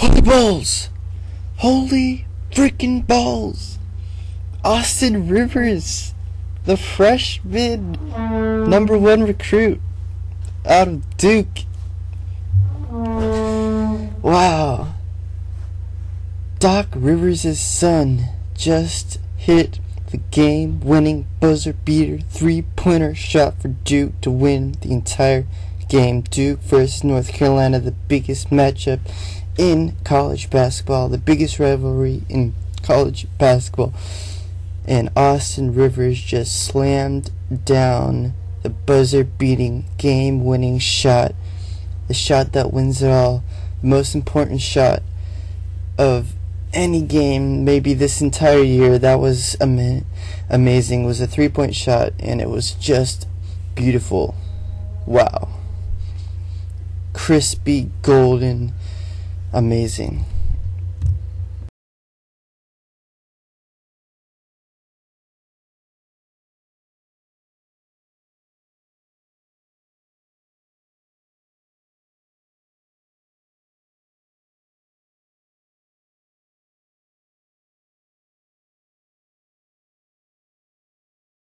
Holy balls! Holy freaking balls! Austin Rivers, the freshman #1 recruit out of Duke. Wow. Doc Rivers' son just hit the game-winning buzzer-beater three-pointer shot for Duke to win the entire game. Duke versus North Carolina, the biggest matchup in college basketball, the biggest rivalry in college basketball, and Austin Rivers just slammed down the buzzer-beating, game-winning shot, the shot that wins it all, the most important shot of any game, maybe this entire year. That was amazing. It was a three-point shot, and it was just beautiful. Wow. Crispy, golden, amazing.